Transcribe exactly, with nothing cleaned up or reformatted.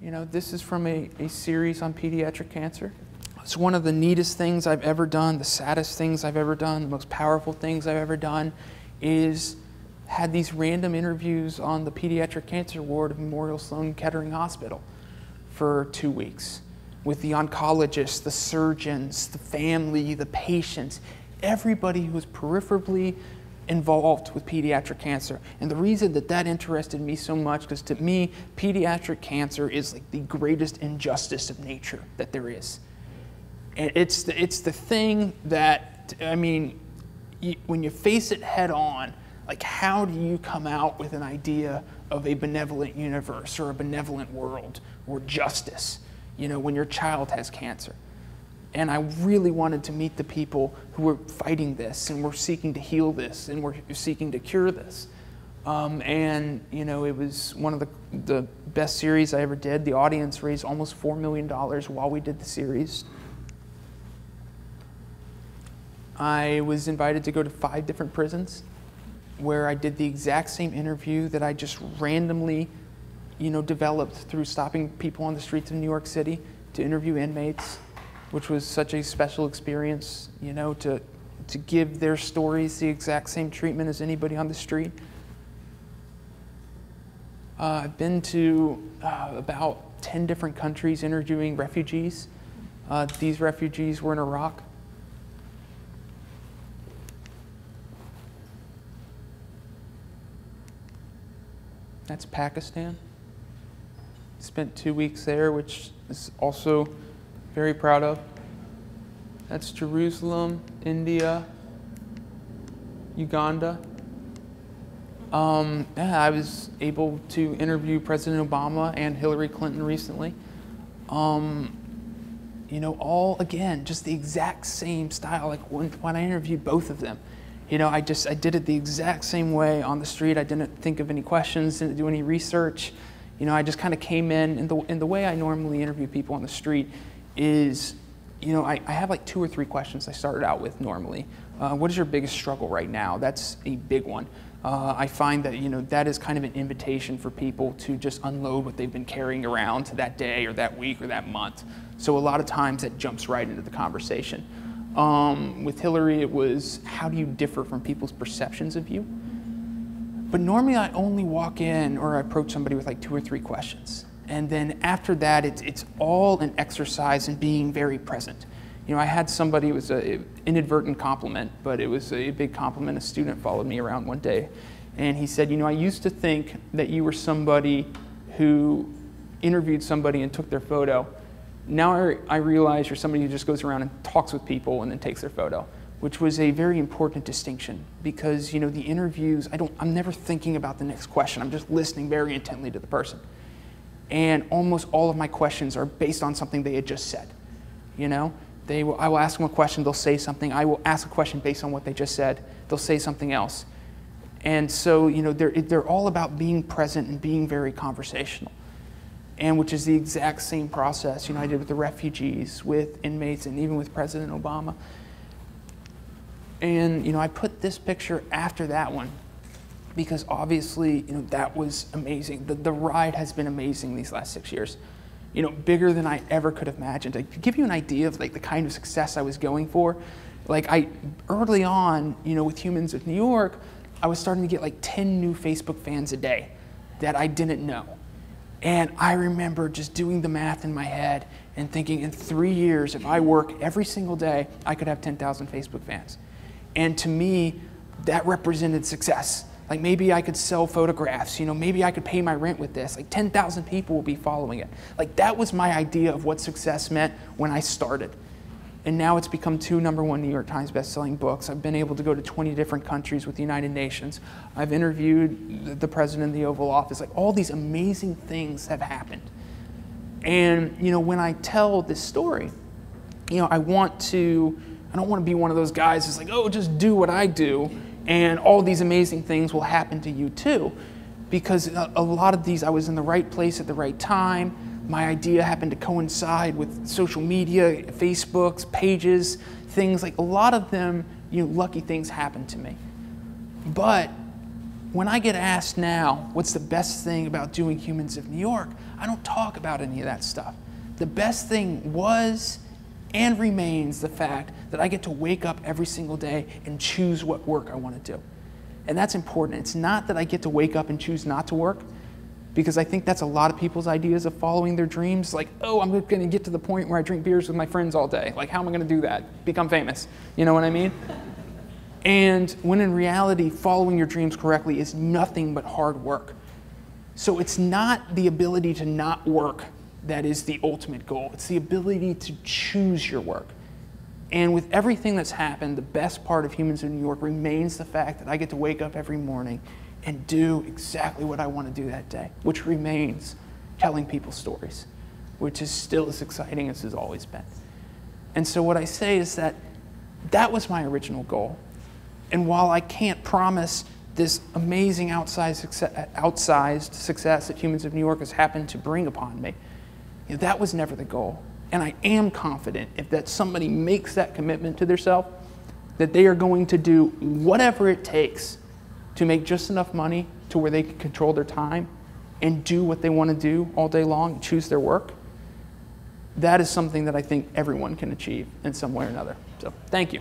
You know, this is from a, a series on pediatric cancer. It's one of the neatest things I've ever done, the saddest things I've ever done, the most powerful things I've ever done is had these random interviews on the pediatric cancer ward of Memorial Sloan Kettering Hospital for two weeks with the oncologists, the surgeons, the family, the patients, everybody who was peripherally involved with pediatric cancer. And the reason that that interested me so much, because to me, pediatric cancer is like the greatest injustice of nature that there is. And it's the, it's the thing that, I mean, you, when you face it head on, like how do you come out with an idea of a benevolent universe or a benevolent world or justice, you know, when your child has cancer? And I really wanted to meet the people who were fighting this and were seeking to heal this and were seeking to cure this. Um, and, you know, it was one of the, the best series I ever did. The audience raised almost four million dollars while we did the series. I was invited to go to five different prisons where I did the exact same interview that I just randomly, you know, developed through stopping people on the streets of New York City to interview inmates, which was such a special experience, you know, to, to give their stories the exact same treatment as anybody on the street. Uh, I've been to uh, about ten different countries interviewing refugees. Uh, these refugees were in Iraq. That's Pakistan. Spent two weeks there, which is also very proud of. That's Jerusalem, India, Uganda. Um, yeah, I was able to interview President Obama and Hillary Clinton recently. Um, you know, all again, just the exact same style. Like when, when I interviewed both of them, you know, I just I did it the exact same way on the street. I didn't think of any questions, didn't do any research. You know, I just kind of came in, and the and the way I normally interview people on the street is, you know, I, I have like two or three questions I started out with normally. Uh, what is your biggest struggle right now? That's a big one. Uh, I find that, you know, that is kind of an invitation for people to just unload what they've been carrying around that day or that week or that month. So a lot of times that jumps right into the conversation. Um, with Hillary, it was, how do you differ from people's perceptions of you? But normally I only walk in or I approach somebody with like two or three questions. And then after that, it's, it's all an exercise in being very present. You know, I had somebody, it was an inadvertent compliment, but it was a big compliment. A student followed me around one day, and he said, you know, I used to think that you were somebody who interviewed somebody and took their photo. Now I, I realize you're somebody who just goes around and talks with people and then takes their photo, which was a very important distinction because, you know, the interviews, I don't, I'm never thinking about the next question. I'm just listening very intently to the person. And almost all of my questions are based on something they had just said. You know, they will, I will ask them a question, they'll say something. I will ask a question based on what they just said. They'll say something else. And so, you know, they're, they're all about being present and being very conversational, and which is the exact same process, you know, I did with the refugees, with inmates, and even with President Obama. And, you know, I put this picture after that one, because obviously, you know, that was amazing. The, the ride has been amazing these last six years. You know, bigger than I ever could have imagined. Like, to give you an idea of like the kind of success I was going for, like I, early on, you know, with Humans of New York, I was starting to get like ten new Facebook fans a day that I didn't know. And I remember just doing the math in my head and thinking, in three years, if I work every single day, I could have ten thousand Facebook fans. And to me, that represented success. Like maybe I could sell photographs, you know, maybe I could pay my rent with this. Like ten thousand people will be following it. Like that was my idea of what success meant when I started. And now it's become two number one New York Times best-selling books. I've been able to go to twenty different countries with the United Nations. I've interviewed the president of the Oval Office. Like all these amazing things have happened. And, you know, when I tell this story, you know, I want to, I don't want to be one of those guys that's like, oh, just do what I do, and all these amazing things will happen to you too. Because a lot of these, I was in the right place at the right time. My idea happened to coincide with social media, Facebook's, pages, things like a lot of them, you know, lucky things happened to me. But When I get asked now, what's the best thing about doing Humans of New York, I don't talk about any of that stuff. The best thing was and remains the fact that I get to wake up every single day and choose what work I want to do. And that's important. It's not that I get to wake up and choose not to work, because I think that's a lot of people's ideas of following their dreams. Like, oh, I'm going to get to the point where I drink beers with my friends all day. Like, how am I going to do that? Become famous. You know what I mean? And when in reality, following your dreams correctly is nothing but hard work. So it's not the ability to not work that is the ultimate goal. It's the ability to choose your work. And with everything that's happened, the best part of Humans of New York remains the fact that I get to wake up every morning and do exactly what I want to do that day, which remains telling people stories, which is still as exciting as it's always been. And so what I say is that that was my original goal. And while I can't promise this amazing outsized success, outsized success that Humans of New York has happened to bring upon me, you know, that was never the goal. And I am confident if that somebody makes that commitment to themselves, that they are going to do whatever it takes to make just enough money to where they can control their time and do what they want to do all day long and choose their work. That is something that I think everyone can achieve in some way or another. So thank you.